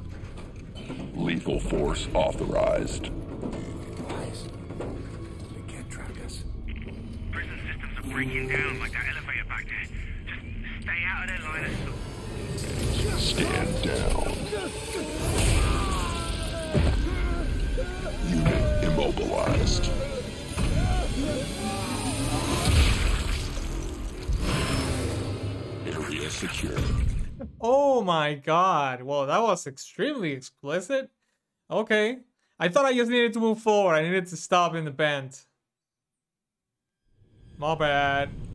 backup. Lethal force authorized. Guys, they can't track us. Prison systems are breaking down like that elevator back there. Just stay out of their line of sight. Stand down. Unit immobilized. Area secure. Oh my god. Well, that was extremely explicit. Okay. I thought I just needed to move forward. I needed to stop in the bend. My bad.